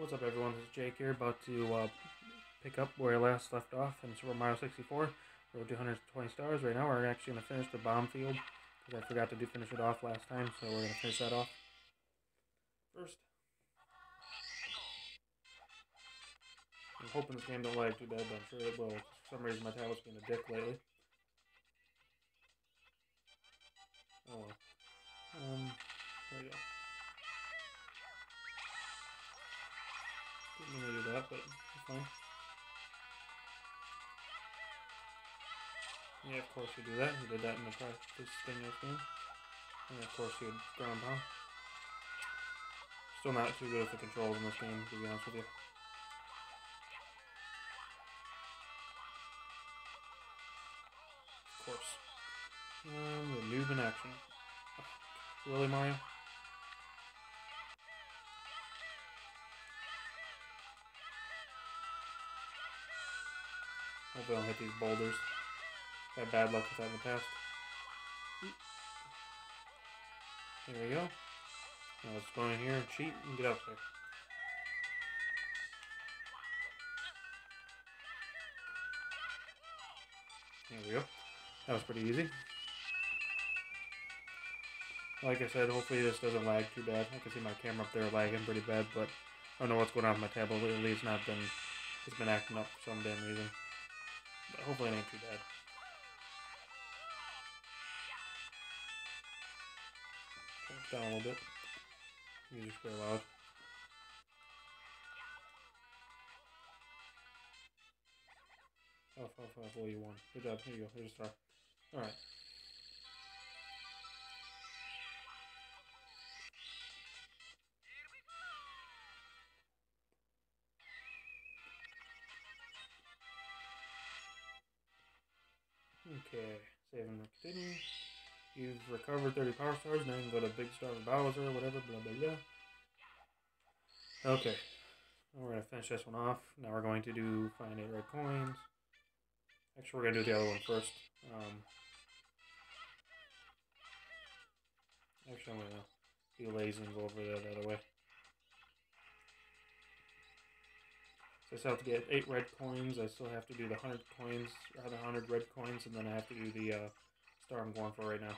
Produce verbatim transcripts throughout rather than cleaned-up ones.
What's up, everyone? This is Jake here, about to uh, pick up where I last left off in Super Mario sixty-four. We're two hundred twenty stars right now. We're actually going to finish the bomb field, because I forgot to do finish it off last time, so we're going to finish that off first. I'm hoping this game don't lag too bad, but I'm sure it will. For some reason, my tablet's been a dick lately. Oh well. Um, there we go. Didn't really do that, but it's fine. Yeah, of course you do that. You did that in the practice thing with me. And of course you would ground pound. Still not too good at the controls in this game, to be honest with you. Of course. Um, the noob in action. Oh, really, Mario? Hopefully I don't hit these boulders. Had bad luck with that in the past. There we go. Now let's go in here and cheat and get up there. There we go. That was pretty easy. Like I said, hopefully this doesn't lag too bad. I can see my camera up there lagging pretty bad, but I don't know what's going on with my tablet. At least not been, it's been acting up for some damn reason. But hopefully it ain't too bad. Down a little bit. Music's pretty loud. Oh, five, five, well, you won. Good job. Here you go. Here's a star. Alright. Okay. Save and continue. You've recovered thirty power stars, now you can go to Big Star and Bowser or whatever, blah, blah, blah. Okay. We're going to finish this one off. Now we're going to do find eight red coins. Actually, we're going to do the other one first. Um, actually, I'm going to be lazy and go over there the other way. So I still have to get eight red coins. I still have to do the one hundred coins, or the one hundred red coins, and then I have to do the... Uh, star I'm going for right now,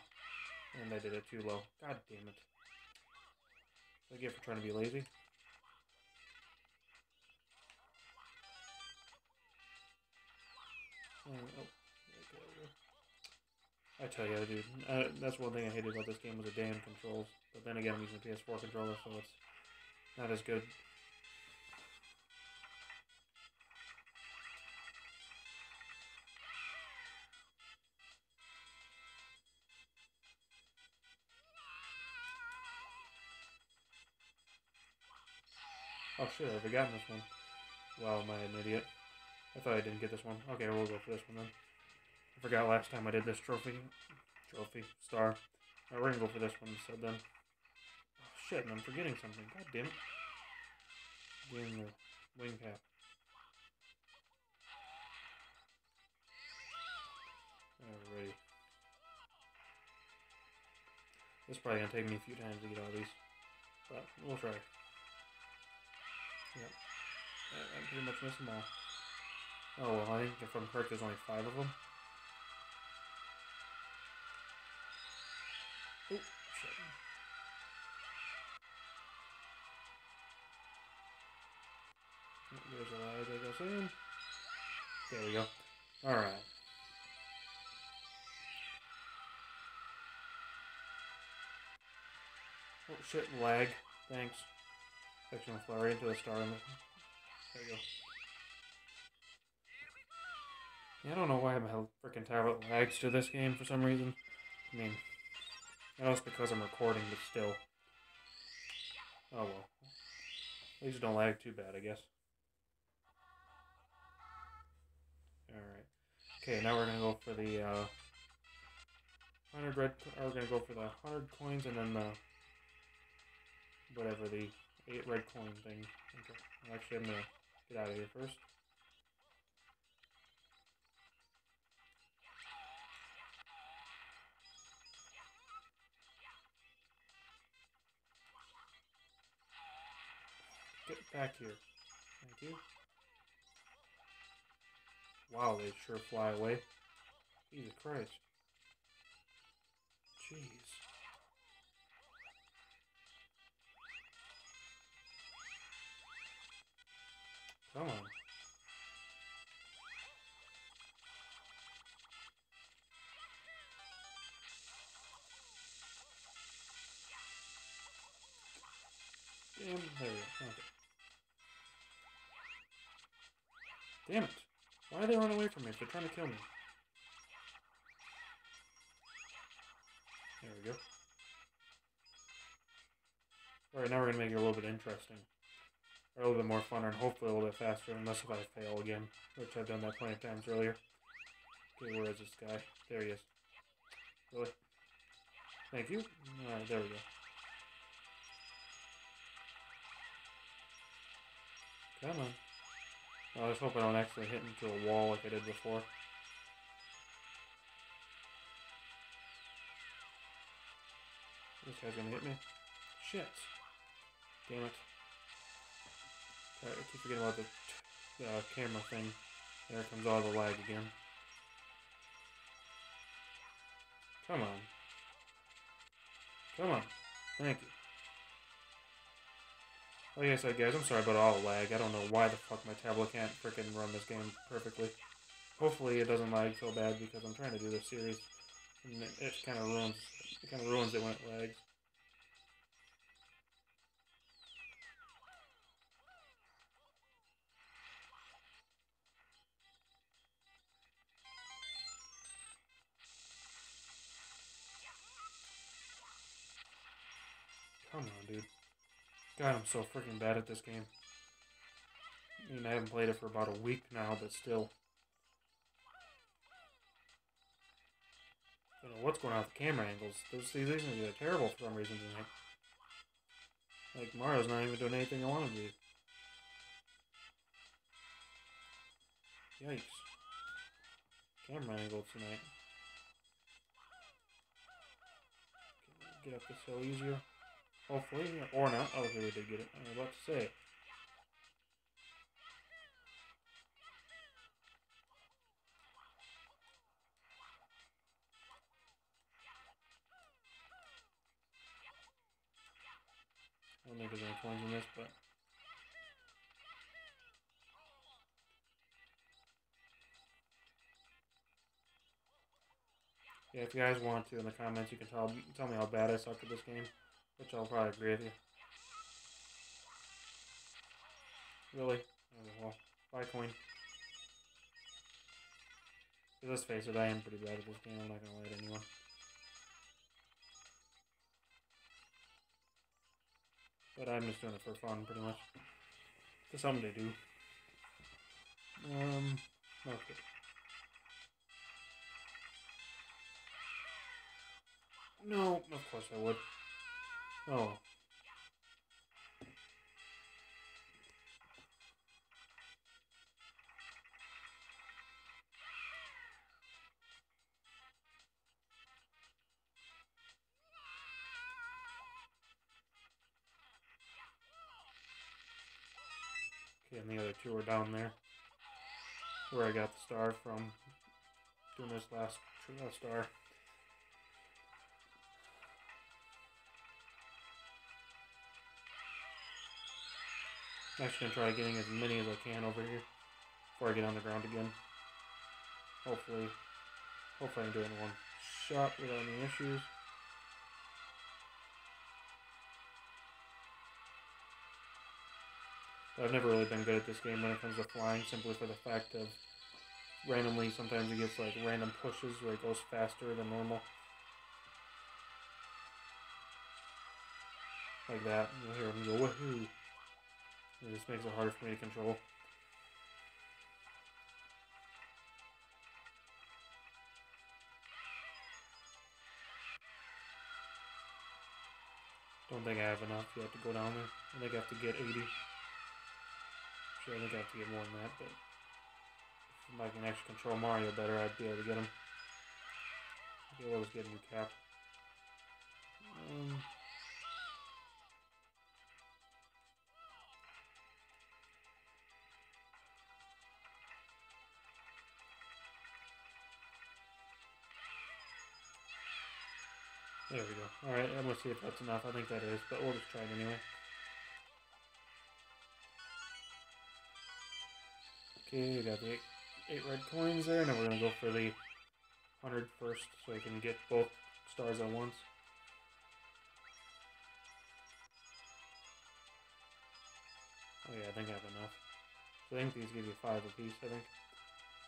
and I did it too low. God damn it! I get for trying to be lazy. And, oh, I tell you, dude, I, that's one thing I hated about this game was the damn controls. But then again, I'm using a P S four controller, so it's not as good. Oh shit, I've gotten this one. Wow, am I an idiot? I thought I didn't get this one. Okay, we'll go for this one then. I forgot last time I did this trophy. Trophy. Star. Alright, we're gonna go for this one instead then. Oh shit, and I'm forgetting something. God damn it. Getting the wing cap. Alrighty. This is probably gonna take me a few times to get all these. But we'll try. Yep. I pretty much missed them all. Oh, well, I think if I'm correct, there's only five of them. Oh, shit. There's a lot that goes in. There we go. Alright. Oh, shit, lag. Thanks. Actually, I'm gonna fly right into the star. There you go. Yeah, I don't know why my freaking tablet lags to this game for some reason. I mean, I know it's because I'm recording, but still. Oh well. At least it don't lag too bad, I guess. Alright. Okay, now we're gonna go for the uh, one hundred red. Or we're gonna go for the one hundred coins and then the. Whatever the. eight red coin thing. Okay. Actually, I'm going to get out of here first. Get back here. Thank you. Wow, they sure fly away. Jesus Christ. Jeez. Come on. Damn, there we go. Okay. Damn it. Why are they running away from me if they're trying to kill me? There we go. Alright, now we're going to make it a little bit interesting. Or a little bit more fun, and hopefully a little bit faster, unless if I fail again, which I've done that plenty of times earlier. Okay, where is this guy? There he is. Really? Thank you. Alright, there we go. Come on. I was hoping I don't actually hit into a wall like I did before. This guy's gonna hit me. Shit. Damn it. I keep forgetting about the t uh, camera thing. There it comes all the lag again. Come on. Come on. Thank you. Like I said, guys, I'm sorry about all the lag. I don't know why the fuck my tablet can't frickin' run this game perfectly. Hopefully it doesn't lag so bad because I'm trying to do this series, and it, it kind of ruins it. Kind of ruins it when it lags. Come on, dude. God, I'm so freaking bad at this game. I mean, I haven't played it for about a week now, but still. I don't know what's going on with the camera angles. Those, these things are terrible for some reason tonight. Like, Mario's not even doing anything I want to do. Yikes. Camera angle tonight. Get up this hill easier. Hopefully, or not. Oh, okay, we did get it. I was about to say. I don't think there's any coins in this, but... yeah, if you guys want to, in the comments, you can tell, you can tell me how bad I suck at this game. Which I'll probably agree with you. Really? Oh, well. Bye, coin. Let's face it, I am pretty bad at this game. I'm not gonna lie to anyone. But I'm just doing it for fun, pretty much. To some they do. Um, okay. No, of course I would. Oh. Okay, and the other two are down there, where I got the star from doing this last star. I'm actually going to try getting as many as I can over here before I get on the ground again. Hopefully, hopefully I can do it in one shot without any issues. But I've never really been good at this game when it comes to flying, simply for the fact of randomly sometimes it gets like random pushes where it goes faster than normal. Like that. You'll hear him go, woohoo! It just makes it harder for me to control. Don't think I have enough yet to go down there. I think I have to get eighty. Sure, I think I have to get more than that, but if I can actually control Mario better, I'd be able to get him. Okay, well, let's get a new cap. Um... There we go. Alright, I'm gonna see if that's enough. I think that is, but we'll just try it anyway. Okay, we got the eight, eight red coins there. Now we're gonna go for the one hundred first so we can get both stars at once. Oh yeah, I think I have enough. So I think these give you five apiece, I think.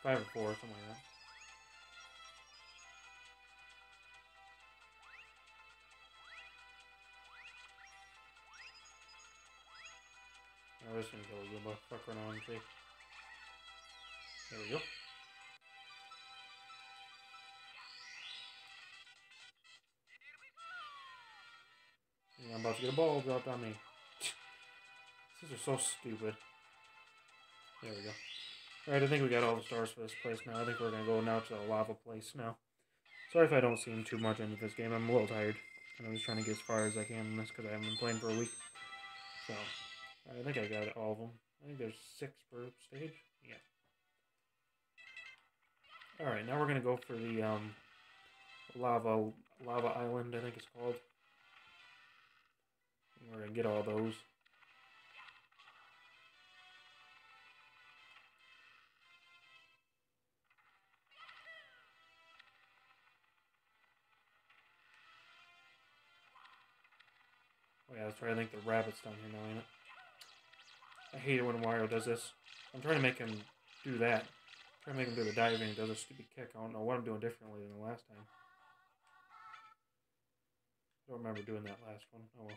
Five or four, something like that. I'm just gonna kill a Goomba. Fuck right on, see? There we go. Yeah, I'm about to get a ball dropped on me. These are so stupid. There we go. Alright, I think we got all the stars for this place now. I think we're gonna go now to the lava place now. Sorry if I don't seem too much into this game. I'm a little tired. And I'm just trying to get as far as I can in this because I haven't been playing for a week. So... I think I got all of them. I think there's six per stage. Yeah. Alright, now we're going to go for the um, lava lava island, I think it's called. And we're going to get all those. Oh yeah, that's right. I think the rabbit's down here now, ain't it? I hate it when Wario does this. I'm trying to make him do that. I'm trying to make him do the dive and he does a stupid kick. I don't know what I'm doing differently than the last time. I don't remember doing that last one. Oh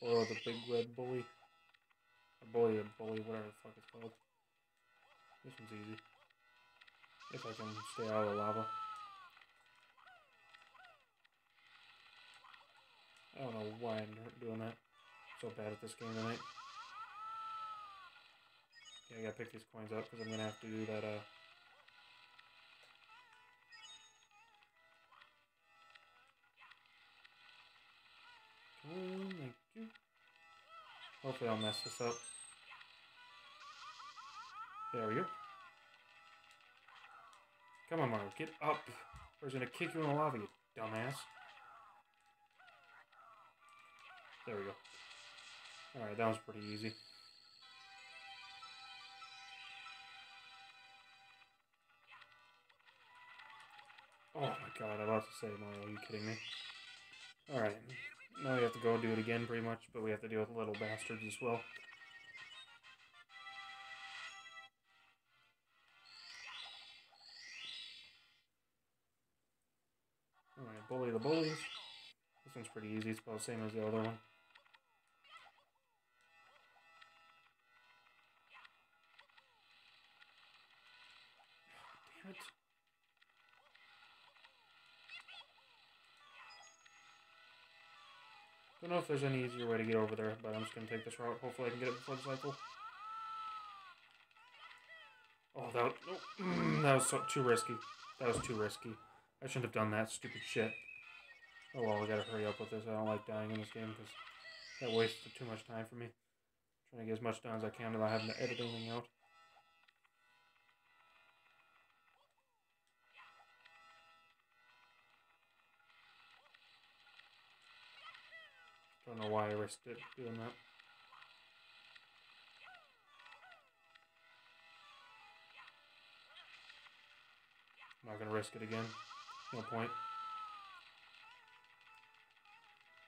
well. Oh, the big red bully. A bully, a bully, whatever the fuck it's called. This one's easy. If I can stay out of the lava. I don't know why I'm doing that. I'm so bad at this game tonight. Yeah, I gotta pick these coins up because I'm gonna have to do that, uh... thank you. Hopefully I'll mess this up. There we go. Come on, Mario, get up! Or he's gonna kick you in the lava, you dumbass. There we go. Alright, that was pretty easy. Oh my god, I was about to say, Mario, are you kidding me? Alright, now we have to go do it again, pretty much, but we have to deal with little bastards as well. Alright, bully the bullies. This one's pretty easy, it's about the same as the other one. Oh, damn it. Don't know if there's any easier way to get over there, but I'm just going to take this route. Hopefully I can get it before the cycle. Oh, that was, oh, that was so, too risky. That was too risky. I shouldn't have done that stupid shit. Oh well, I gotta hurry up with this. I don't like dying in this game because that wastes too much time for me. I'm trying to get as much done as I can without having to edit anything out. I don't know why I risked it doing that. I'm not gonna risk it again. No point.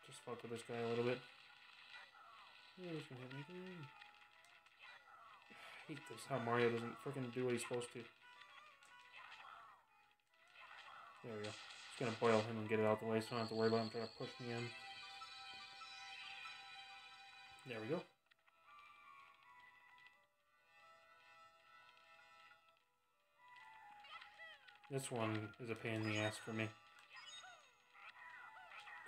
Just fuck with this guy a little bit. Yeah, he's gonna hit me again. I hate this, how Mario doesn't freaking do what he's supposed to. There we go. Just gonna boil him and get it out the way so I don't have to worry about him trying to push me in. There we go. This one is a pain in the ass for me.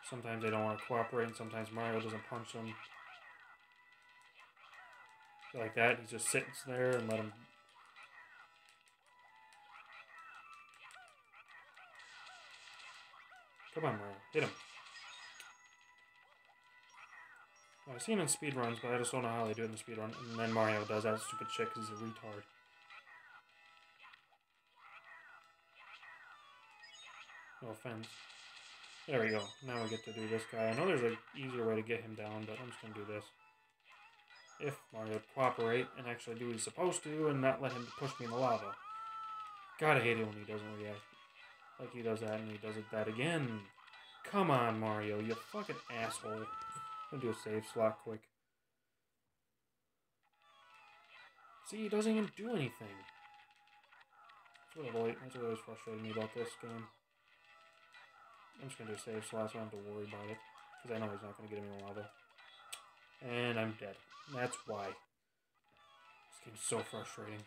Sometimes they don't want to cooperate, and sometimes Mario doesn't punch them. Like that, he just sits there and let him... Come on, Mario. Hit him. I've seen it in speedruns, but I just don't know how they do it in the speedrun. And then Mario does that stupid shit because he's a retard. No offense. There we go. Now we get to do this guy. I know there's an easier way to get him down, but I'm just going to do this. If Mario would cooperate and actually do what he's supposed to and not let him push me in the lava. Gotta hate it when he doesn't react. Like he does that and he does it that again. Come on, Mario, you fucking asshole. I'm gonna do a save slot quick. See, he doesn't even do anything. That's what always, that's what always frustrated me about this game. I'm just gonna do a save slot so I don't have to worry about it. Because I know he's not gonna get him in the lava. And I'm dead. That's why. This game's so frustrating.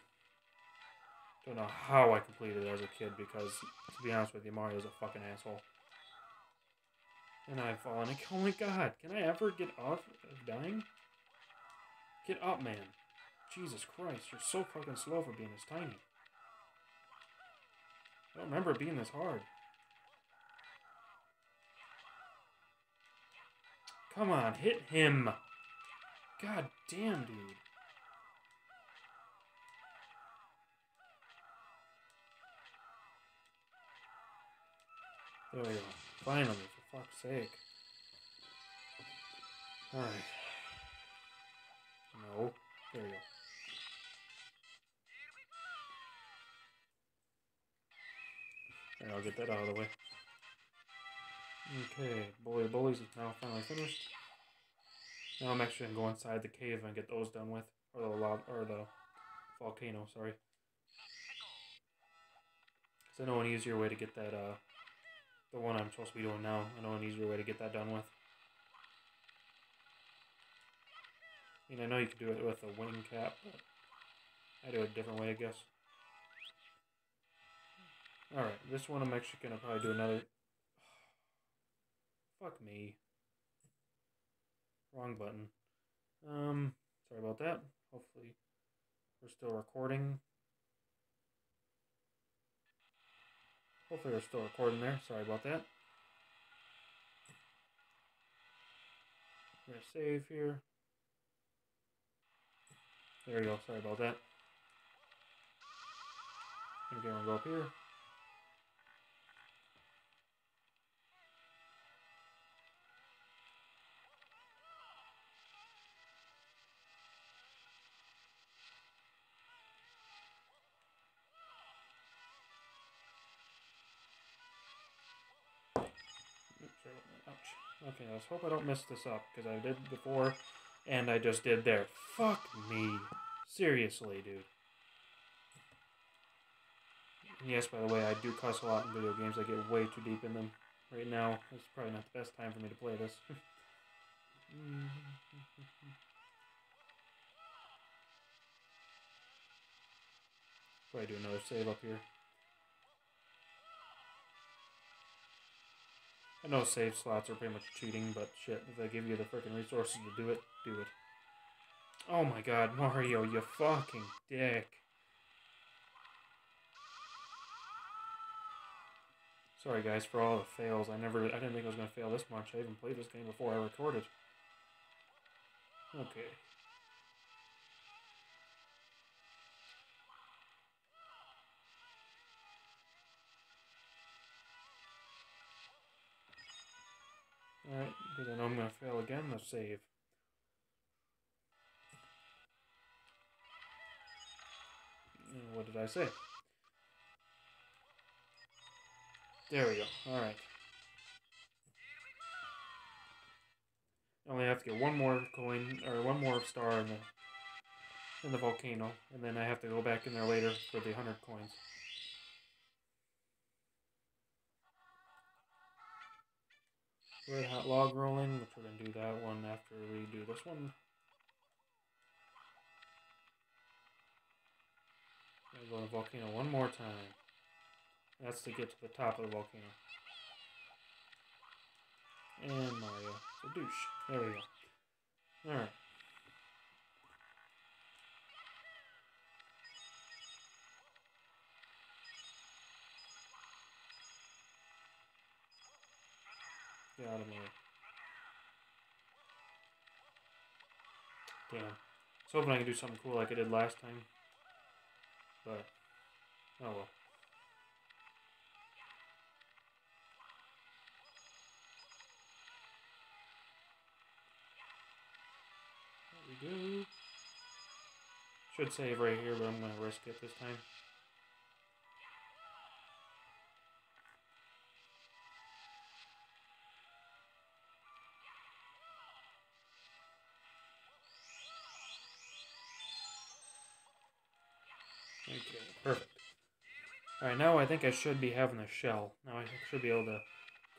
Don't know how I completed it as a kid because, to be honest with you, Mario's a fucking asshole. And I've fallen. Like, oh my god, can I ever get off of dying? Get up, man. Jesus Christ, you're so fucking slow for being this tiny. I don't remember it being this hard. Come on, hit him. God damn, dude. There we go. Finally, for fuck's sake. Alright. No. There we go. And I'll get that out of the way. Okay, Bully of Bullies is now finally finished. Now I'm actually going to go inside the cave and get those done with. Or the lava, or the volcano, sorry. Because I know an easier way to get that, uh, the one I'm supposed to be doing now. I know an easier way to get that done with. I mean, I know you could do it with a wing cap, but I do it a different way, I guess. Alright, this one I'm actually going to probably do another... Fuck me. Wrong button. Um, sorry about that. Hopefully we're still recording. Hopefully we're still recording there. Sorry about that. We're going to save here. There you go. Sorry about that. I'm going to go up here. Okay, let's hope I don't mess this up, because I did before, and I just did there. Fuck me. Seriously, dude. And yes, by the way, I do cuss a lot in video games. I get way too deep in them. Right now, it's probably not the best time for me to play this. Probably do another save up here. I know save slots are pretty much cheating, but shit, if they give you the freaking resources to do it, do it. Oh my god, Mario, you fucking dick. Sorry guys for all the fails. I never, I didn't think I was going to fail this much. I even played this game before I recorded. Okay. Alright, because I know I'm going to fail again, let's save. And what did I say? There we go, alright. I only have to get one more coin, or one more star in the, in the volcano, and then I have to go back in there later for the one hundred coins. Red Hot Log Rolling, which we're going to do that one after we do this one. I'm going to go to the volcano one more time. That's to get to the top of the volcano. And Mario. It's a douche. There we go. Alright. Get out of my way. Damn. I was hoping I could do something cool like I did last time. But, oh well. we go. Should save right here, but I'm going to risk it this time. Okay, perfect. Alright, now I think I should be having a shell. Now I should be able to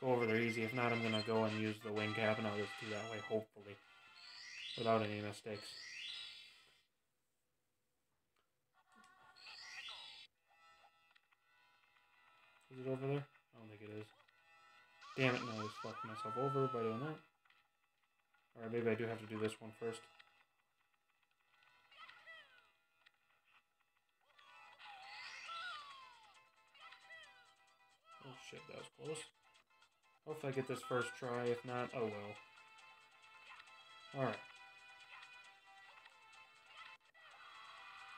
go over there easy. If not, I'm going to go and use the wing cap, and I'll just do that way, hopefully, without any mistakes. Is it over there? I don't think it is. Damn it, no, I just fucked myself over by doing that. Alright, maybe I do have to do this one first. Oh shit, that was close. Hopefully I get this first try, if not, oh well. Alright.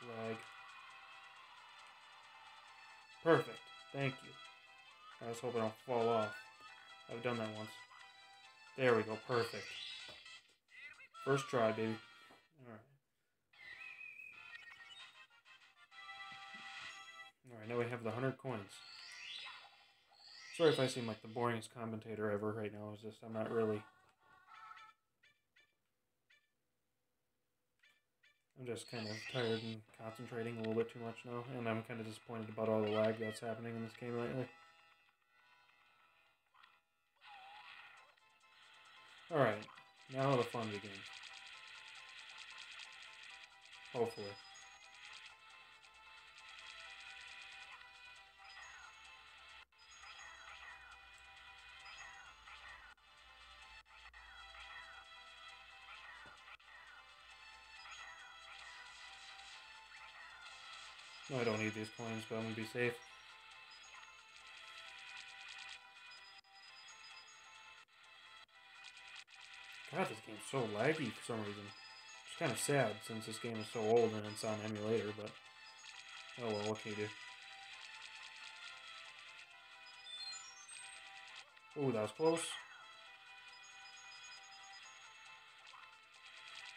Lag. Perfect, thank you. I just hope I don't fall off. I've done that once. There we go, perfect. First try, baby. Alright. Alright, now we have the one hundred coins. Sorry if I seem like the boringest commentator ever right now. It's just I'm not really... I'm just kind of tired and concentrating a little bit too much now. And I'm kind of disappointed about all the lag that's happening in this game lately. Alright, now the fun begins. Hopefully. No, I don't need these coins, but I'm going to be safe. God, this game's so laggy for some reason. It's kind of sad since this game is so old and it's on emulator, but... Oh well, what can you do? Oh, that was close.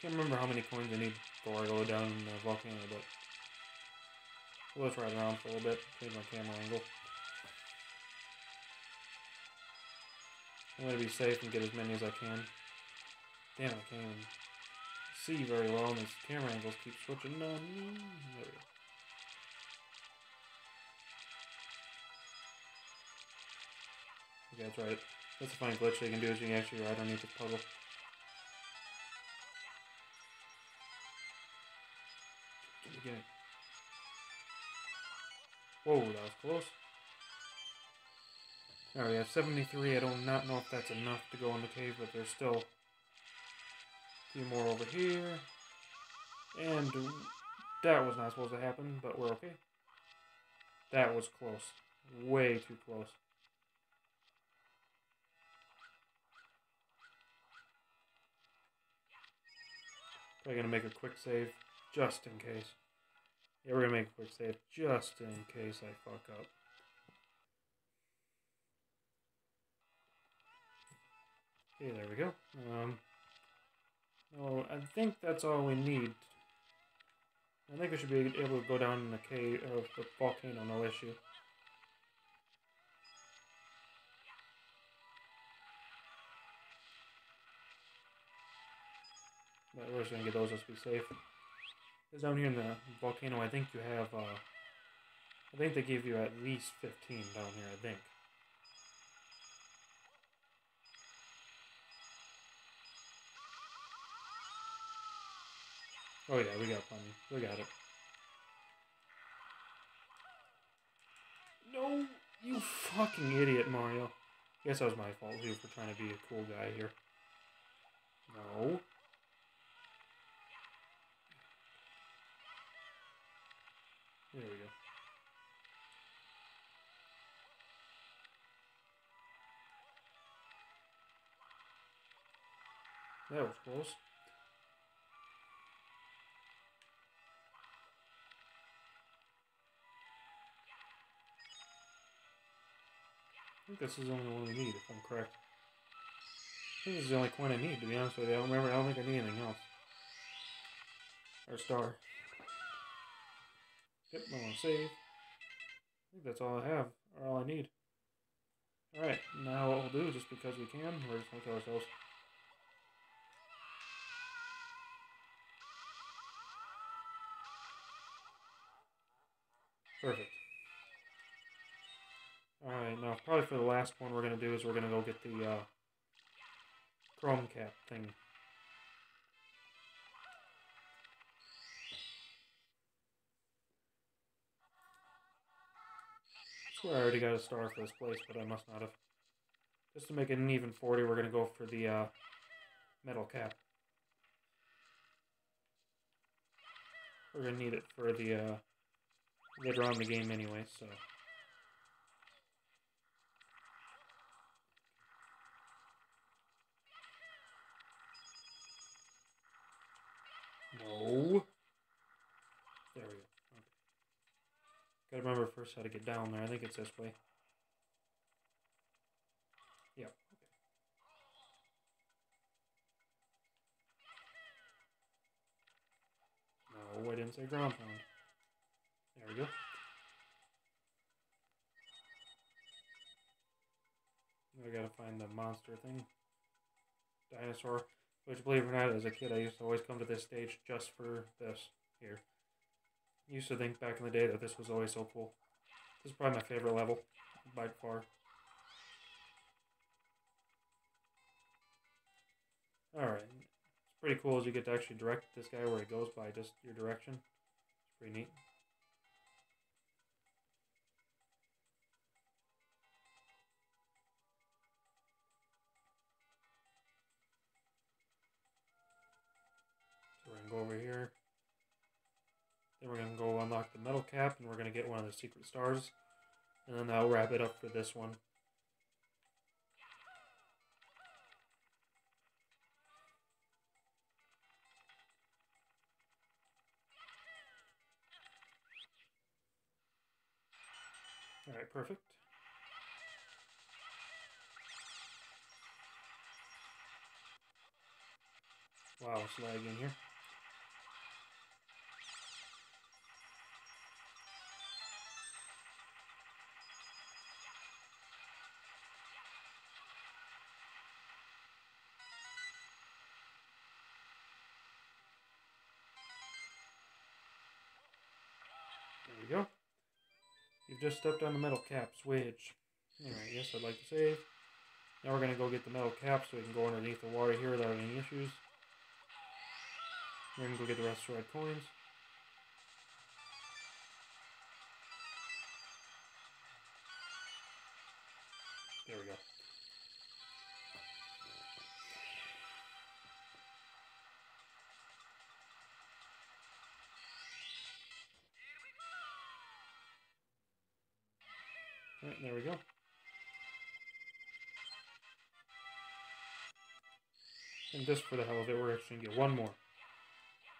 Can't remember how many coins I need before I go down in the volcano, but... We'll just ride around for a little bit, change my camera angle. I'm going to be safe and get as many as I can. Damn, I can't even see very well, and these camera angles keep switching on. There we go. Okay, that's right. That's a fine glitch they can do, is you can actually ride underneath the puddle. Get it. Whoa, that was close. Alright, we have seventy-three. I do not know if that's enough to go in the cave, but there's still a few more over here. And that was not supposed to happen, but we're okay. That was close. Way too close. Probably going to make a quick save, just in case. Yeah, we're gonna make a quick save just in case I fuck up. Okay, there we go. Um, well, I think that's all we need. I think we should be able to go down in the cave of the volcano, no issue. But we're just gonna get those just to be safe. Because down here in the volcano, I think you have, uh, I think they give you at least fifteen down here, I think. Oh yeah, we got plenty. We got it. No, you fucking idiot, Mario. Guess that was my fault, too, for trying to be a cool guy here. No. There we go. That was close. I think this is the only one we need, if I'm correct. I think this is the only coin I need, to be honest with you. I don't remember, I don't think I need anything else. Or star. Yep, I want to save. I think that's all I have, or all I need. Alright, now what we'll do, just because we can, we're just going to kill ourselves. Perfect. Alright, now probably for the last one we're going to do is we're going to go get the uh, chrome cap thing. I already got a star for this place, but I must not have. Just to make it an even forty, we're going to go for the uh, metal cap. We're going to need it for the uh, later on in the game anyway, so. No. There we go. Gotta remember first how to get down there. I think it's this way. Yep. Okay. No, I didn't say ground pound. There we go. Now I gotta find the monster thing. Dinosaur. Which, believe it or not, as a kid, I used to always come to this stage just for this here. Used to think back in the day that this was always so cool. This is probably my favorite level, by far. Alright, it's pretty cool as you get to actually direct this guy where he goes by just your direction. It's pretty neat. So we're going to go over here. Then we're going to go unlock the metal cap, and we're going to get one of the secret stars. And then I'll wrap it up for this one. Alright, perfect. Wow, it's lagging in here. There we go. You've just stepped on the metal caps, which, alright, yes, I'd like to save. Now we're going to go get the metal cap so we can go underneath the water here without any issues. We're going to go get the rest of our coins. There we go. Alright, there we go. And just for the hell of it, we're actually going to get one more.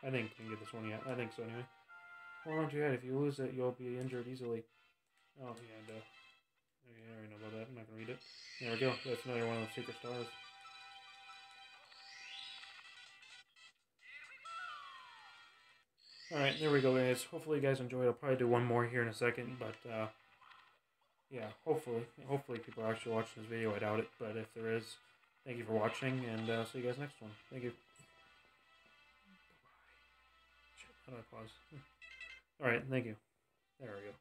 I think we can get this one yet. I think so, anyway. Hold on to your head. If you lose it, you'll be injured easily. Oh, yeah, duh. Okay, I already know about that. I'm not going to read it. There we go. That's another one of those secret stars. Alright, there we go, guys. Hopefully you guys enjoyed. I'll probably do one more here in a second, but, uh... yeah, hopefully. Hopefully people are actually watching this video. I doubt it, but if there is, thank you for watching, and uh, see you guys next one. Thank you. Shit, how do I pause? Alright, thank you. There we go.